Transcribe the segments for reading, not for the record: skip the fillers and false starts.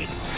this.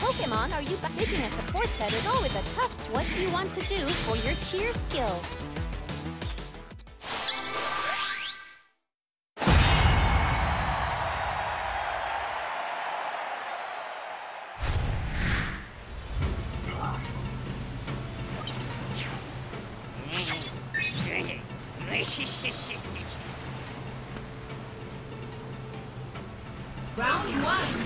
Pokemon, are you picking a support set is always a tough. What do you want to do for your cheer skill? Round 1.